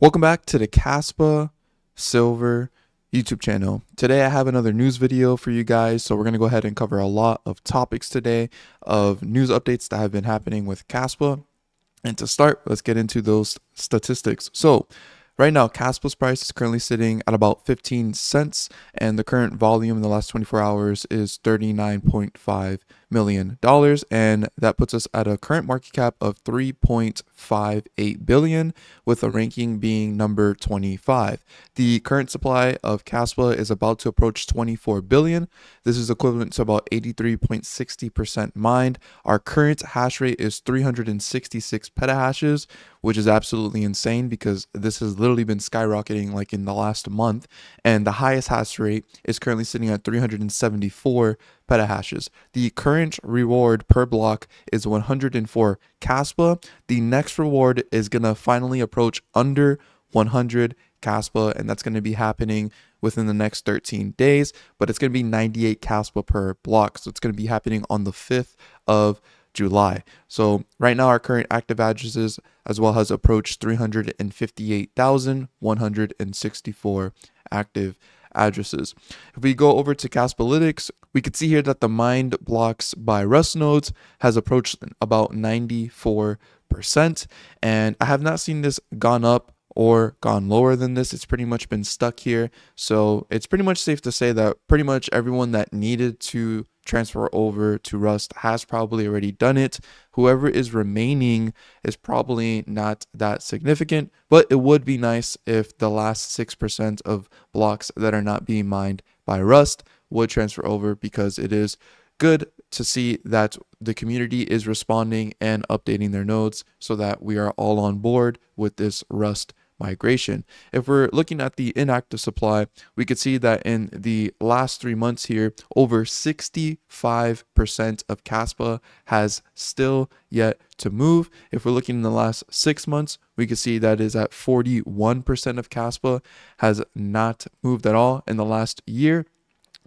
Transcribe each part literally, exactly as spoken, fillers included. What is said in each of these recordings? Welcome back to the KaspaSilver YouTube channel. Today I have another news video for you guys, so we're going to go ahead and cover a lot of topics today of news updates that have been happening with Kaspa. And to start, let's get into those statistics. So right now, Kaspa's price is currently sitting at about fifteen cents, and the current volume in the last twenty-four hours is thirty-nine point five million dollars, and that puts us at a current market cap of three point five eight billion dollars, with a ranking being number twenty-five. The current supply of Kaspa is about to approach twenty-four billion. This is equivalent to about eighty-three point six zero percent mined. Our current hash rate is three hundred sixty-six petahashes, which is absolutely insane because this has literally been skyrocketing like in the last month, and the highest hash rate is currently sitting at three hundred seventy-four petahashes. The current reward per block is one hundred four Kaspa. The next reward is gonna finally approach under one hundred Kaspa, and that's gonna be happening within the next thirteen days, but it's gonna be ninety-eight Kaspa per block, so it's gonna be happening on the fifth of July. So right now our current active addresses as well has approached three hundred fifty-eight thousand one hundred sixty-four active addresses. If we go over to Kaspalytics, we could see here that the mined blocks by Rust nodes has approached about ninety-four percent, and I have not seen this gone up or gone lower than this. It's pretty much been stuck here, so it's pretty much safe to say that pretty much everyone that needed to transfer over to Rust has probably already done it. Whoever is remaining is probably not that significant, but it would be nice if the last six percent of blocks that are not being mined by Rust would transfer over, because it is good to see that the community is responding and updating their nodes so that we are all on board with this Rust migration. If we're looking at the inactive supply, we could see that in the last three months here, over sixty-five percent of Kaspa has still yet to move. If we're looking in the last six months, we can see that is at forty-one percent of Kaspa has not moved at all. In the last year,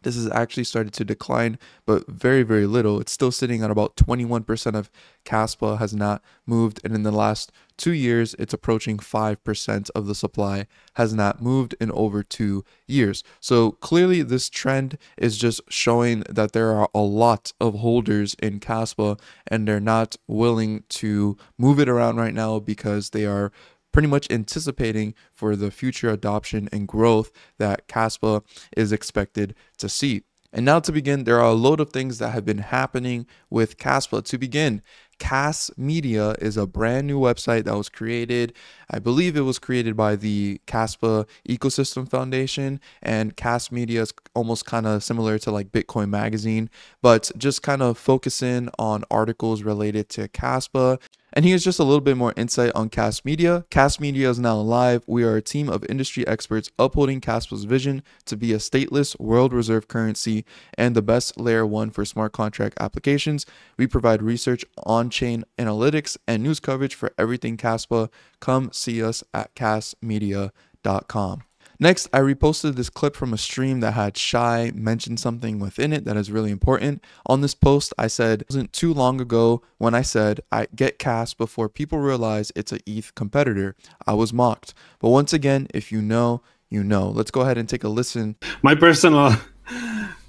this has actually started to decline, but very, very little. It's still sitting at about twenty-one percent of Kaspa has not moved. And in the last two years, it's approaching five percent of the supply has not moved in over two years. So clearly this trend is just showing that there are a lot of holders in Kaspa, and they're not willing to move it around right now because they are pretty much anticipating for the future adoption and growth that Kaspa is expected to see. And now to begin, there are a load of things that have been happening with Kaspa. To begin, KasMedia is a brand new website that was created. I believe it was created by the Kaspa Ecosystem Foundation, and KasMedia is almost kind of similar to like Bitcoin Magazine, but just kind of focusing on articles related to Kaspa. And here's just a little bit more insight on KasMedia. KasMedia is now live. We are a team of industry experts upholding Kaspa's vision to be a stateless world reserve currency and the best layer one for smart contract applications. We provide research, on-chain analytics, and news coverage for everything Kaspa. Come see us at kasmedia dot com. Next, I reposted this clip from a stream that had Shai mention something within it that is really important. On this post, I said, it wasn't too long ago when I said, I get Kaspa before people realize it's an E T H competitor. I was mocked. But once again, if you know, you know. Let's go ahead and take a listen. My personal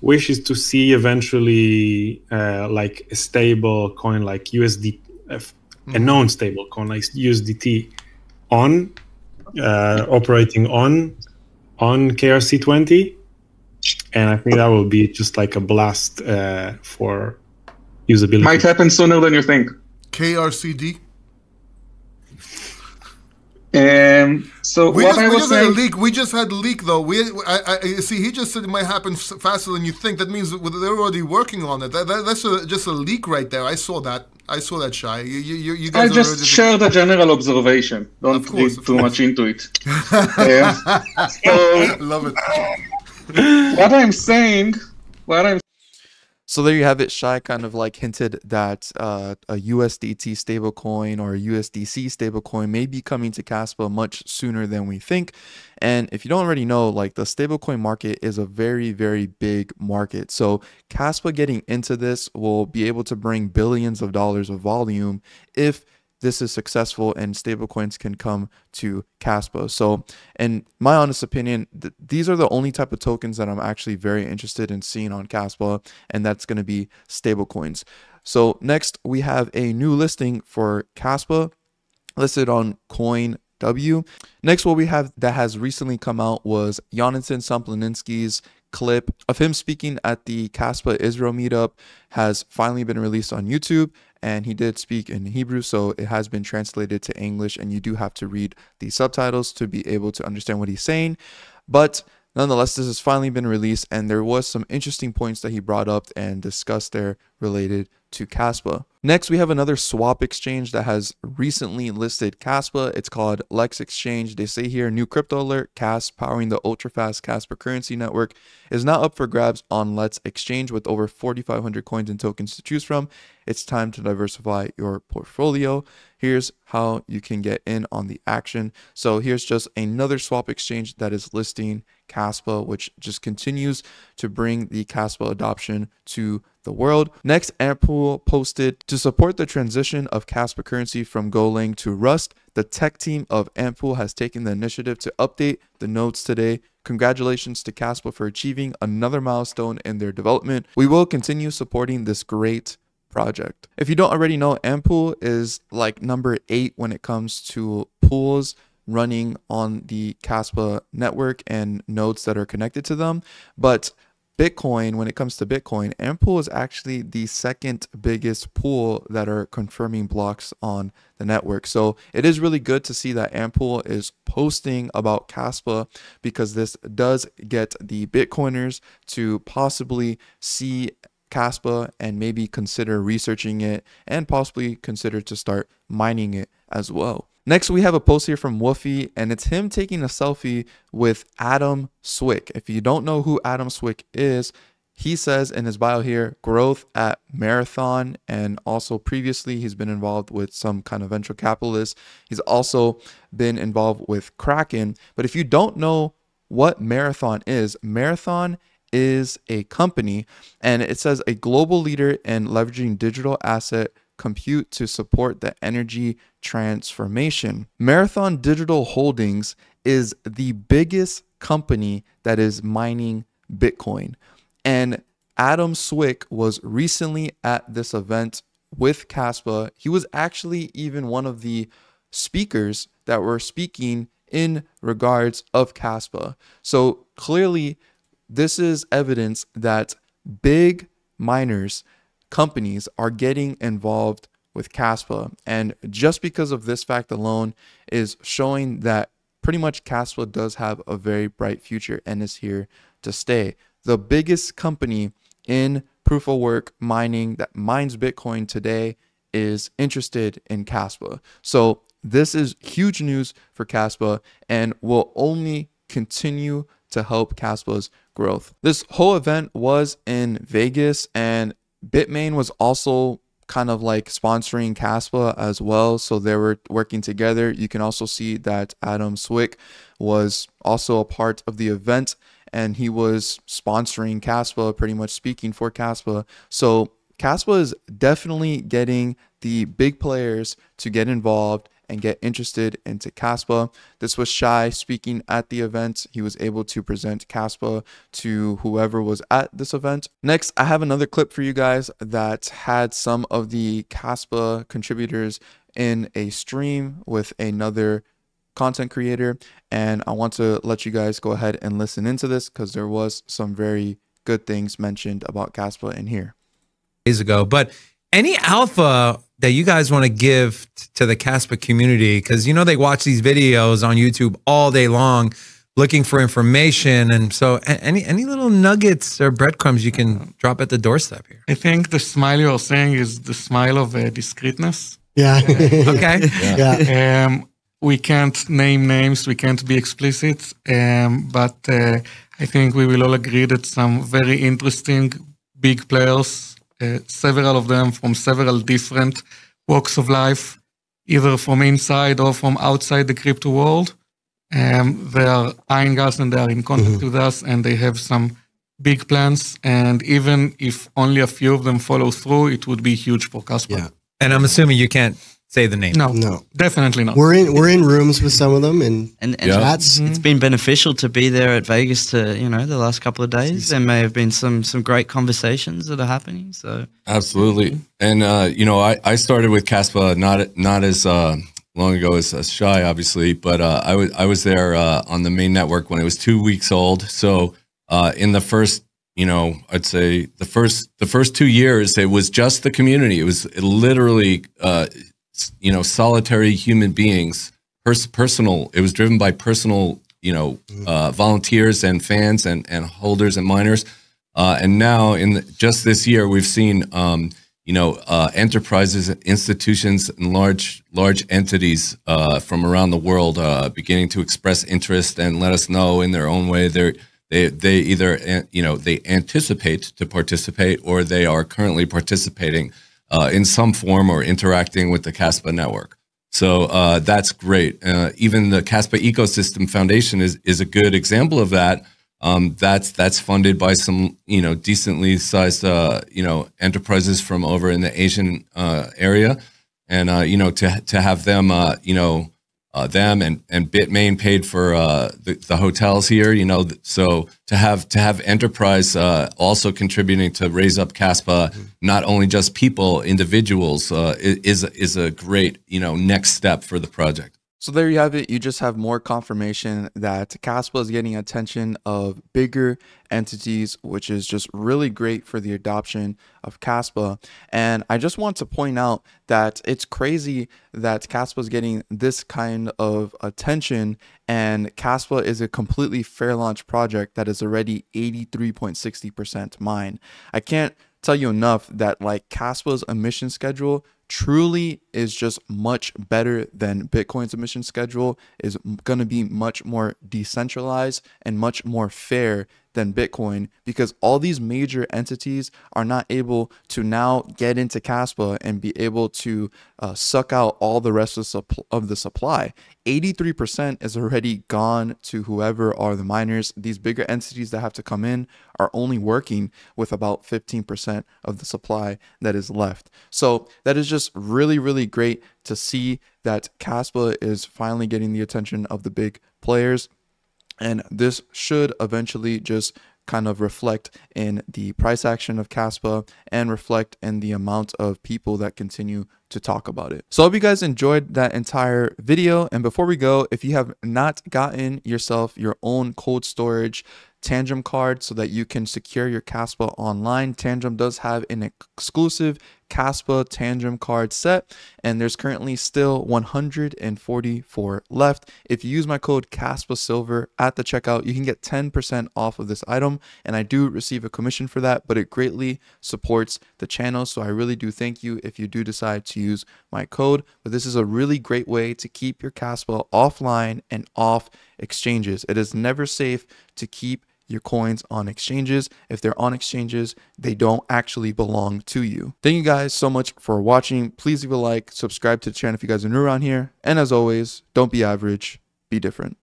wish is to see eventually uh, like a stable coin like U S D T, mm-hmm. a known stable coin like U S D T on, uh, operating on, on K R C twenty, and I think that will be just like a blast uh, for usability. Might happen sooner than you think. K R C D. Um. So we what just, I was we just saying, had a leak. We just had a leak, though. We I, I see. He just said it might happen faster than you think. That means they're already working on it. That, that, that's a, just a leak right there. I saw that. I saw that, Shai. You, you, you guys I just shared a general observation. Don't course, read too much into it. Yeah. So, love it. What I'm saying, what I'm. So there you have it. Shai kind of like hinted that uh, a U S D T stablecoin or a U S D C stablecoin may be coming to Kaspa much sooner than we think. And if you don't already know, like the stablecoin market is a very, very big market. So Kaspa getting into this will be able to bring billions of dollars of volume if this is successful and stablecoins can come to Kaspa. So in my honest opinion, th these are the only type of tokens that I'm actually very interested in seeing on Kaspa, and that's going to be stablecoins. So next we have a new listing for Kaspa listed on CoinW. Next, what we have that has recently come out was Jonathan Sampleninski's clip of him speaking at the Kaspa Israel meetup has finally been released on YouTube, and he did speak in Hebrew, so it has been translated to English, and you do have to read the subtitles to be able to understand what he's saying. But nonetheless, this has finally been released, and there was some interesting points that he brought up and discussed there related to Kaspa. Next, we have another swap exchange that has recently listed Kaspa. It's called Lex Exchange. They say here, new crypto alert, Kaspa, powering the ultra-fast Kaspa currency network, is now up for grabs on Lex Exchange with over forty-five hundred coins and tokens to choose from. It's time to diversify your portfolio. Here's how you can get in on the action. So here's just another swap exchange that is listing Kaspa, which just continues to bring the Kaspa adoption to the world. Next, AntPool posted, to support the transition of Kaspa currency from Golang to Rust, the tech team of AntPool has taken the initiative to update the nodes today. Congratulations to Kaspa for achieving another milestone in their development. We will continue supporting this great project. If you don't already know, AntPool is like number eight when it comes to pools running on the Kaspa network and nodes that are connected to them. But Bitcoin, when it comes to Bitcoin, AntPool is actually the second biggest pool that are confirming blocks on the network. So it is really good to see that AntPool is posting about Kaspa, because this does get the Bitcoiners to possibly see Kaspa and maybe consider researching it and possibly consider to start mining it as well. Next, we have a post here from Woofy, and it's him taking a selfie with Adam Swick. If you don't know who Adam Swick is, he says in his bio here, growth at Marathon, and also previously he's been involved with some kind of venture capitalist. He's also been involved with Kraken. But if you don't know what Marathon is, Marathon is a company, and it says a global leader in leveraging digital asset compute to support the energy transformation. Marathon Digital Holdings is the biggest company that is mining Bitcoin. And Adam Swick was recently at this event with Kaspa. He was actually even one of the speakers that were speaking in regards of Kaspa. So clearly, this is evidence that big miners, companies, are getting involved with Kaspa, and just because of this fact alone is showing that pretty much Kaspa does have a very bright future and is here to stay. The biggest company in proof of work mining that mines Bitcoin today is interested in Kaspa. So this is huge news for Kaspa and will only continue to help Kaspa's growth. This whole event was in Vegas, and Bitmain was also kind of like sponsoring Kaspa as well, so they were working together. You can also see that Adam Swick was also a part of the event, and he was sponsoring Kaspa, pretty much speaking for Kaspa. So Kaspa is definitely getting the big players to get involved and get interested into Kaspa. This was Shai speaking at the event. He was able to present Kaspa to whoever was at this event. Next, I have another clip for you guys that had some of the Kaspa contributors in a stream with another content creator, and I want to let you guys go ahead and listen into this because there was some very good things mentioned about Kaspa in here. Days ago, but any alpha that you guys want to give to the Kaspa community, because you know they watch these videos on YouTube all day long looking for information, and so any any little nuggets or breadcrumbs you can drop at the doorstep here? I think the smile you're saying is the smile of uh, discreetness. Yeah. Okay. Yeah. Yeah. Um, we can't name names, we can't be explicit, um, but uh, I think we will all agree that some very interesting big players, Uh, several of them from several different walks of life, either from inside or from outside the crypto world. Um, they are eyeing us and they are in contact mm-hmm. with us, and they have some big plans. And even if only a few of them follow through, it would be huge for Kaspa. Yeah. And I'm assuming you can't say the name. No, no, definitely not. We're in we're in rooms with some of them, and and, and yeah. that's mm-hmm. it's been beneficial to be there at Vegas. To you know, the last couple of days, there may have been some some great conversations that are happening. So absolutely, and uh, you know, I I started with Kaspa not not as uh, long ago as uh, Shai, obviously, but uh, I was I was there uh, on the main network when it was two weeks old. So uh, in the first. You know, I'd say the first the first two years, it was just the community. It was literally, uh, you know, solitary human beings, pers personal. It was driven by personal, you know, uh, volunteers and fans and, and holders and miners. Uh, and now in the, just this year, we've seen, um, you know, uh, enterprises, institutions and large, large entities uh, from around the world uh, beginning to express interest and let us know in their own way they're They, they either, you know, they anticipate to participate or they are currently participating uh, in some form or interacting with the Kaspa network. So uh, that's great. Uh, even the Kaspa Ecosystem Foundation is, is a good example of that. Um, that's that's funded by some, you know, decently sized, uh, you know, enterprises from over in the Asian uh, area. And, uh, you know, to, to have them, uh, you know, Uh, them and and Bitmain paid for uh, the, the hotels here, you know. So to have to have enterprise uh, also contributing to raise up Kaspa, not only just people, individuals, uh, is is a great you know next step for the project. So there you have it. You just have more confirmation that Kaspa is getting attention of bigger entities, which is just really great for the adoption of Kaspa. And I just want to point out that it's crazy that Kaspa is getting this kind of attention, and Kaspa is a completely fair launch project that is already eighty-three point six zero percent mined. I can't tell you enough that like Kaspa's emission schedule truly is just much better than Bitcoin's emission schedule, is going to be much more decentralized and much more fair than Bitcoin, because all these major entities are not able to now get into Kaspa and be able to uh, suck out all the rest of, of the supply. eighty-three percent is already gone to whoever are the miners. These bigger entities that have to come in are only working with about fifteen percent of the supply that is left. So that is just really, really great to see that Kaspa is finally getting the attention of the big players. And this should eventually just kind of reflect in the price action of Kaspa and reflect in the amount of people that continue to talk about it. So I hope you guys enjoyed that entire video. And before we go, if you have not gotten yourself your own cold storage Tangem card so that you can secure your Kaspa online, Tangem does have an exclusive Kaspa Tangem card set, and there's currently still one hundred forty-four left. If you use my code KaspaSilver at the checkout, you can get ten percent off of this item, and I do receive a commission for that, but it greatly supports the channel. So I really do thank you if you do decide to use my code. But this is a really great way to keep your Kaspa offline and off exchanges. It is never safe to keep your coins on exchanges. If they're on exchanges, they don't actually belong to you. Thank you guys so much for watching. Please leave a like, subscribe to the channel if you guys are new around here, and as always, don't be average, be different.